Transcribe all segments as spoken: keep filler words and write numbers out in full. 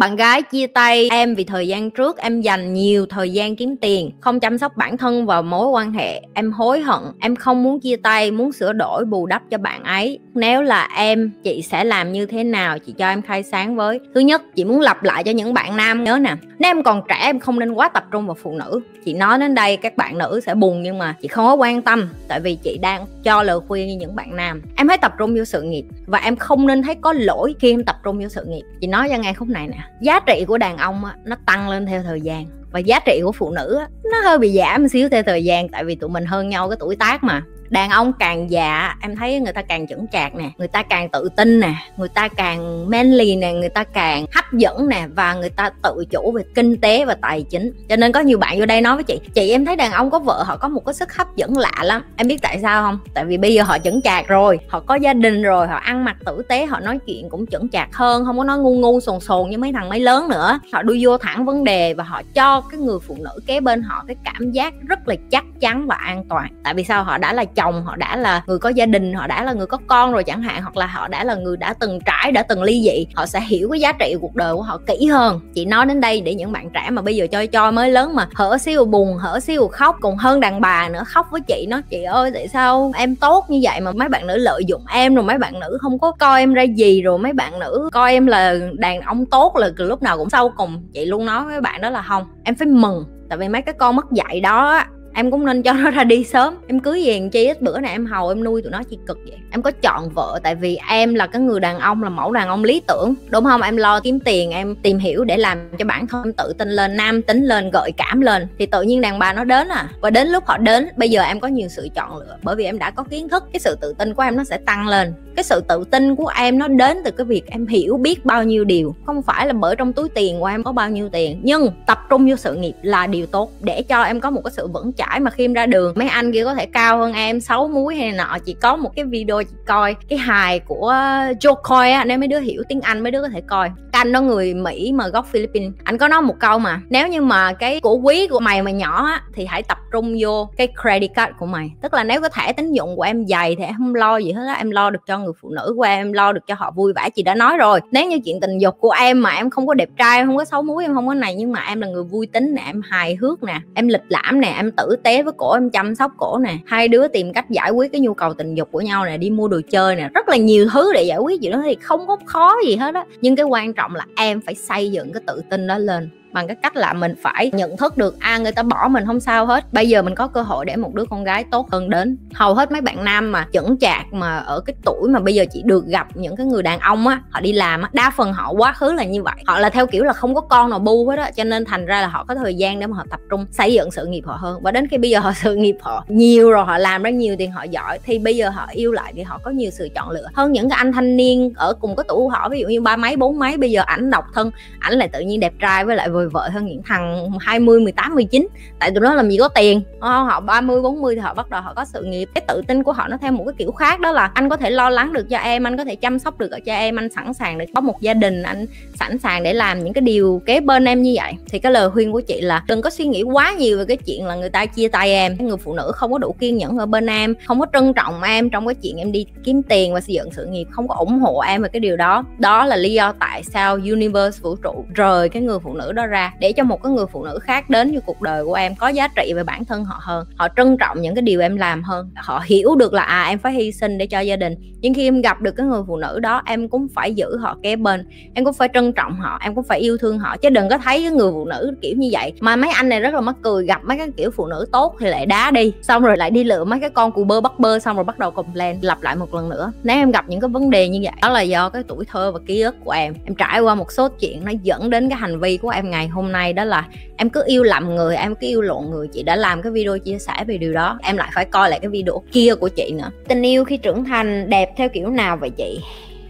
Bạn gái chia tay em vì thời gian trước em dành nhiều thời gian kiếm tiền, không chăm sóc bản thân và mối quan hệ. Em hối hận, em không muốn chia tay, muốn sửa đổi bù đắp cho bạn ấy. Nếu là em, chị sẽ làm như thế nào? Chị cho em khai sáng với. Thứ nhất, chị muốn lặp lại cho những bạn nam nhớ nè, nếu em còn trẻ em không nên quá tập trung vào phụ nữ. Chị nói đến đây các bạn nữ sẽ buồn nhưng mà chị không có quan tâm, tại vì chị đang cho lời khuyên như những bạn nam. Em hãy tập trung vô sự nghiệp và em không nên thấy có lỗi khi em tập trung vô sự nghiệp. Chị nói ra ngay khúc này nè, giá trị của đàn ông nó tăng lên theo thời gian và giá trị của phụ nữ nó hơi bị giảm một xíu theo thời gian, tại vì tụi mình hơn nhau cái tuổi tác mà. Đàn ông càng già em thấy người ta càng chững chạc nè, người ta càng tự tin nè, người ta càng manly nè, người ta càng hấp dẫn nè, và người ta tự chủ về kinh tế và tài chính. Cho nên có nhiều bạn vô đây nói với chị, chị em thấy đàn ông có vợ họ có một cái sức hấp dẫn lạ lắm. Em biết tại sao không? Tại vì bây giờ họ chững chạc rồi, họ có gia đình rồi, họ ăn mặc tử tế, họ nói chuyện cũng chững chạc hơn, không có nói ngu ngu sồn sồn như mấy thằng mấy lớn nữa. Họ đưa vô thẳng vấn đề và họ cho cái người phụ nữ kế bên họ cái cảm giác rất là chắc chắn và an toàn. Tại vì sao? Họ đã là chồng, họ đã là người có gia đình, họ đã là người có con rồi chẳng hạn, hoặc là họ đã là người đã từng trải, đã từng ly dị. Họ sẽ hiểu cái giá trị cuộc đời của họ kỹ hơn. Chị nói đến đây để những bạn trẻ mà bây giờ chơi cho mới lớn mà hở xíu buồn, hở xíu khóc, còn hơn đàn bà nữa, khóc với chị nó, chị ơi tại sao em tốt như vậy mà mấy bạn nữ lợi dụng em, rồi mấy bạn nữ không có coi em ra gì, rồi mấy bạn nữ coi em là đàn ông tốt là lúc nào cũng sau cùng. Chị luôn nói với bạn đó là không, em phải mừng, tại vì mấy cái con mất dạy đó em cũng nên cho nó ra đi sớm. Em cưới gì chi ít bữa này em hầu em nuôi tụi nó chi cực vậy. Em có chọn vợ tại vì em là cái người đàn ông, là mẫu đàn ông lý tưởng, đúng không? Em lo kiếm tiền, em tìm hiểu để làm cho bản thân em tự tin lên, nam tính lên, gợi cảm lên, thì tự nhiên đàn bà nó đến à. Và đến lúc họ đến, bây giờ em có nhiều sự chọn lựa, bởi vì em đã có kiến thức, cái sự tự tin của em nó sẽ tăng lên. Cái sự tự tin của em nó đến từ cái việc em hiểu biết bao nhiêu điều, không phải là bởi trong túi tiền của em có bao nhiêu tiền. Nhưng tập trung vô sự nghiệp là điều tốt để cho em có một cái sự vững chãi, mà khi em ra đường mấy anh kia có thể cao hơn em sáu múi hay nọ. Chị có một cái video chị coi cái hài của Jo Koy á, nếu mấy đứa hiểu tiếng Anh mấy đứa có thể coi. Cái anh đó người Mỹ mà gốc Philippines, anh có nói một câu mà nếu như mà cái của quý của mày mà nhỏ á thì hãy tập trung vô cái credit card của mày, tức là nếu cái thẻ tín dụng của em dày thì em không lo gì hết á, em lo được cho người phụ nữ của em, em lo được cho họ vui vẻ. Chị đã nói rồi, nếu như chuyện tình dục của em mà em không có đẹp trai, em không có xấu múi, em không có này, nhưng mà em là người vui tính nè, em hài hước nè, em lịch lãm nè, em tử tế với cổ, em chăm sóc cổ nè, hai đứa tìm cách giải quyết cái nhu cầu tình dục của nhau nè, đi mua đồ chơi nè, rất là nhiều thứ để giải quyết gì đó thì không có khó gì hết á. Nhưng cái quan trọng là em phải xây dựng cái tự tin đó lên bằng cái cách là mình phải nhận thức được a à, người ta bỏ mình không sao hết, bây giờ mình có cơ hội để một đứa con gái tốt hơn đến. Hầu hết mấy bạn nam mà chững chạc mà ở cái tuổi mà bây giờ chị được gặp những cái người đàn ông á, họ đi làm á, đa phần họ quá khứ là như vậy, họ là theo kiểu là không có con nào bu hết á, cho nên thành ra là họ có thời gian để mà họ tập trung xây dựng sự nghiệp họ hơn. Và đến khi bây giờ họ sự nghiệp họ nhiều rồi, họ làm ra nhiều tiền, họ giỏi, thì bây giờ họ yêu lại thì họ có nhiều sự chọn lựa hơn những cái anh thanh niên ở cùng cái tuổi của họ, ví dụ như ba mấy bốn mấy, bây giờ ảnh độc thân, ảnh lại tự nhiên đẹp trai với lại vừa vợ hơn những thằng hai mươi, mười tám, mười chín, tại tụi nó làm gì có tiền. Họ ba mươi, bốn mươi thì họ bắt đầu họ có sự nghiệp. Cái tự tin của họ nó theo một cái kiểu khác, đó là anh có thể lo lắng được cho em, anh có thể chăm sóc được cho em, anh sẵn sàng để có một gia đình, anh sẵn sàng để làm những cái điều kế bên em như vậy. Thì cái lời khuyên của chị là đừng có suy nghĩ quá nhiều về cái chuyện là người ta chia tay em, cái người phụ nữ không có đủ kiên nhẫn ở bên em, không có trân trọng em trong cái chuyện em đi kiếm tiền và xây dựng sự nghiệp, không có ủng hộ em về cái điều đó. Đó là lý do tại sao universe, vũ trụ rời cái người phụ nữ đó ra để cho một cái người phụ nữ khác đến với cuộc đời của em, có giá trị về bản thân họ hơn, họ trân trọng những cái điều em làm hơn, họ hiểu được là à em phải hy sinh để cho gia đình. Nhưng khi em gặp được cái người phụ nữ đó, em cũng phải giữ họ kế bên, em cũng phải trân trọng họ, em cũng phải yêu thương họ, chứ đừng có thấy cái người phụ nữ kiểu như vậy. Mà mấy anh này rất là mắc cười, gặp mấy cái kiểu phụ nữ tốt thì lại đá đi, xong rồi lại đi lựa mấy cái con cù bơ bắt bơ, xong rồi bắt đầu complain lặp lại một lần nữa. Nếu em gặp những cái vấn đề như vậy, đó là do cái tuổi thơ và ký ức của em, em trải qua một số chuyện nó dẫn đến cái hành vi của em ngày ngày hôm nay, đó là em cứ yêu lầm người, em cứ yêu lộn người. Chị đã làm cái video chia sẻ về điều đó, em lại phải coi lại cái video kia của chị nữa. Tình yêu khi trưởng thành đẹp theo kiểu nào vậy chị?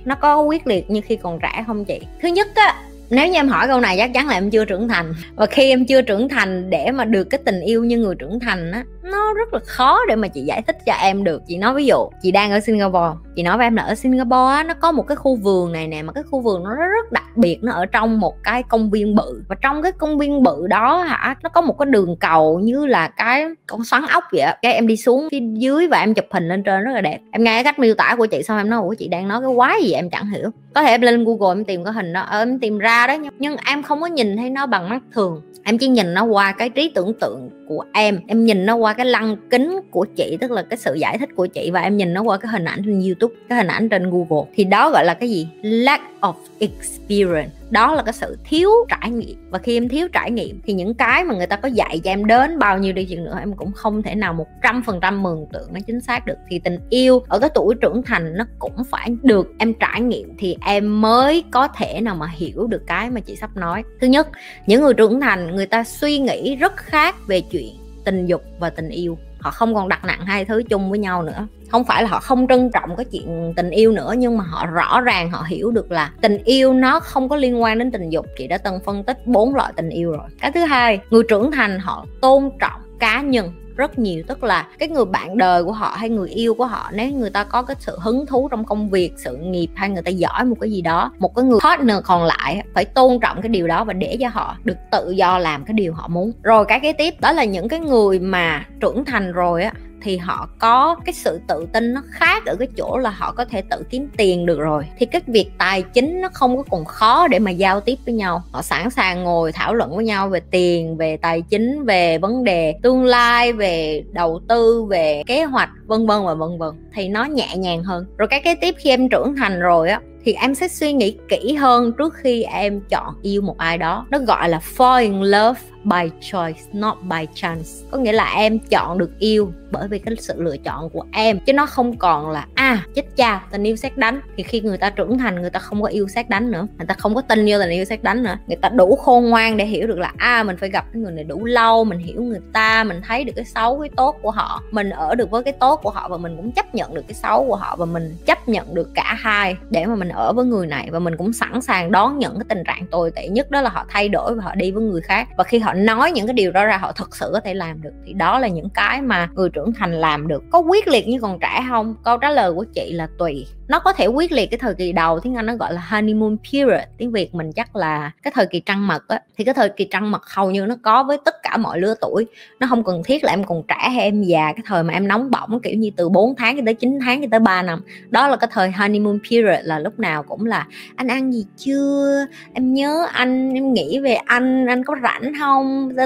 Nó có quyết liệt như khi còn trẻ không chị? Thứ nhất á, nếu như em hỏi câu này chắc chắn là em chưa trưởng thành, và khi em chưa trưởng thành để mà được cái tình yêu như người trưởng thành á, nó rất là khó để mà chị giải thích cho em được. Chị nói ví dụ chị đang ở Singapore, chị nói với em là ở Singapore á, nó có một cái khu vườn này nè, mà cái khu vườn nó rất đặc biệt, nó ở trong một cái công viên bự, và trong cái công viên bự đó hả, nó có một cái đường cầu như là cái con xoắn ốc vậy á, cái em đi xuống phía dưới và em chụp hình lên trên rất là đẹp. Em nghe cách miêu tả của chị xong em nói ủa chị đang nói cái quái gì em chẳng hiểu, có thể em lên Google em tìm cái hình đó, em tìm ra ra đó, nhưng em không có nhìn thấy nó bằng mắt thường, em chỉ nhìn nó qua cái trí tưởng tượng của em, em nhìn nó qua cái lăng kính của chị, tức là cái sự giải thích của chị, và em nhìn nó qua cái hình ảnh trên YouTube, cái hình ảnh trên Google. Thì đó gọi là cái gì? Lack of experience. Đó là cái sự thiếu trải nghiệm. Và khi em thiếu trải nghiệm thì những cái mà người ta có dạy cho em đến bao nhiêu đi chừng nữa, em cũng không thể nào một trăm phần trăm mường tượng nó chính xác được. Thì tình yêu ở cái tuổi trưởng thành nó cũng phải được em trải nghiệm thì em mới có thể nào mà hiểu được cái mà chị sắp nói. Thứ nhất, những người trưởng thành người ta suy nghĩ rất khác về chuyện tình dục và tình yêu. Họ không còn đặt nặng hai thứ chung với nhau nữa. Không phải là họ không trân trọng cái chuyện tình yêu nữa, nhưng mà họ rõ ràng họ hiểu được là tình yêu nó không có liên quan đến tình dục. Chị đã từng phân tích bốn loại tình yêu rồi. Cái thứ hai, người trưởng thành họ tôn trọng cá nhân rất nhiều, tức là cái người bạn đời của họ hay người yêu của họ, nếu người ta có cái sự hứng thú trong công việc, sự nghiệp, hay người ta giỏi một cái gì đó, một cái người partner còn lại phải tôn trọng cái điều đó và để cho họ được tự do làm cái điều họ muốn. Rồi cái kế tiếp đó là những cái người mà trưởng thành rồi á, thì họ có cái sự tự tin nó khác ở cái chỗ là họ có thể tự kiếm tiền được rồi, thì cái việc tài chính nó không có còn khó để mà giao tiếp với nhau. Họ sẵn sàng ngồi thảo luận với nhau về tiền, về tài chính, về vấn đề tương lai, về đầu tư, về kế hoạch, vân vân và vân vân, thì nó nhẹ nhàng hơn. Rồi cái kế tiếp, khi em trưởng thành rồi á thì em sẽ suy nghĩ kỹ hơn trước khi em chọn yêu một ai đó. Nó gọi là fall in love by choice, not by chance. Có nghĩa là em chọn được yêu bởi vì cái sự lựa chọn của em, chứ nó không còn là à chết cha tình yêu sét đánh. Thì khi người ta trưởng thành, người ta không có yêu sét đánh nữa, người ta không có tin vô tình yêu sét đánh nữa. Người ta đủ khôn ngoan để hiểu được là à mình phải gặp cái người này đủ lâu, mình hiểu người ta, mình thấy được cái xấu, cái tốt của họ, mình ở được với cái tốt của họ và mình cũng chấp nhận được cái xấu của họ, và mình chấp nhận được cả hai để mà mình ở với người này, và mình cũng sẵn sàng đón nhận cái tình trạng tồi tệ nhất, đó là họ thay đổi và họ đi với người khác. Và khi họ nói những cái điều đó ra, họ thật sự có thể làm được. Thì đó là những cái mà người trưởng thành làm được. Có quyết liệt như còn trẻ không? Câu trả lời của chị là tùy. Nó có thể quyết liệt cái thời kỳ đầu, tiếng Anh nó gọi là honeymoon period, tiếng Việt mình chắc là cái thời kỳ trăng mật á. Thì cái thời kỳ trăng mật hầu như nó có với tất cả mọi lứa tuổi, nó không cần thiết là em còn trẻ hay em già. Cái thời mà em nóng bỏng kiểu như từ bốn tháng cho tới chín tháng cho tới ba năm, đó là cái thời honeymoon period, là lúc nào cũng là anh ăn gì chưa, em nhớ anh, em nghĩ về anh, anh có rảnh không,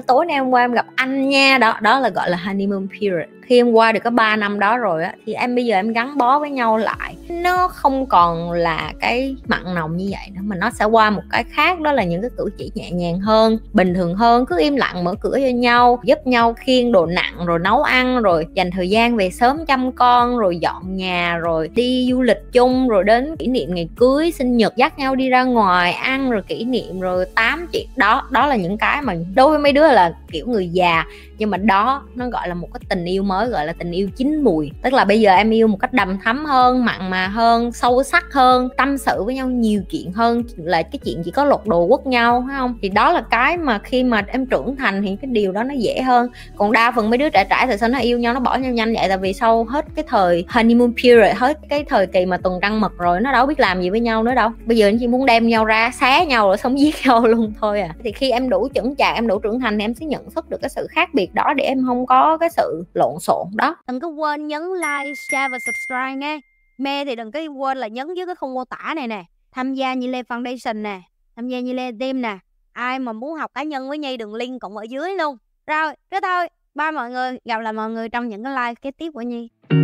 tối nay hôm qua em gặp anh nha. Đó đó là gọi là honeymoon period. Khi em qua được cái ba năm đó rồi á, thì em bây giờ em gắn bó với nhau lại, nó không còn là cái mặn nồng như vậy nữa, mà nó sẽ qua một cái khác, đó là những cái cử chỉ nhẹ nhàng hơn, bình thường hơn, cứ im lặng mở cửa cho nhau, giúp nhau khiêng đồ nặng, rồi nấu ăn, rồi dành thời gian về sớm chăm con, rồi dọn nhà, rồi đi du lịch chung, rồi đến kỷ niệm ngày cưới, sinh nhật dắt nhau đi ra ngoài ăn, rồi kỷ niệm, rồi tám chuyện đó. Đó là những cái mà đối với mấy đứa là kiểu người già, nhưng mà đó nó gọi là một cái tình yêu mới, gọi là tình yêu chín mùi. Tức là bây giờ em yêu một cách đầm thắm hơn, mặn mà hơn, sâu sắc hơn, tâm sự với nhau nhiều chuyện hơn là cái chuyện chỉ có lột đồ quất nhau, phải không? Thì đó là cái mà khi mà em trưởng thành thì cái điều đó nó dễ hơn. Còn đa phần mấy đứa trẻ trẻ tại sao nó yêu nhau, nó bỏ nhau nhanh vậy? Tại vì sau hết cái thời honeymoon period, hết cái thời kỳ mà tuần trăng mật rồi, nó đâu biết làm gì với nhau nữa đâu. Bây giờ nó chỉ muốn đem nhau ra xé nhau rồi sống giết nhau luôn thôi à. Thì khi em đủ chững chạc, em đủ trưởng thành thì em sẽ nhận thức được cái sự khác biệt đó, để em không có cái sự lộn xộn đó. Đừng có quên nhấn like, share và subscribe nghe. Mê thì đừng có quên là nhấn dưới cái khung mô tả này nè. Tham gia NhiLe Foundation nè, tham gia NhiLe Team nè. Ai mà muốn học cá nhân với Nhi, đường link cũng ở dưới luôn. Rồi, thế thôi. Bye mọi người. Gặp lại mọi người trong những cái like kế tiếp của Nhi.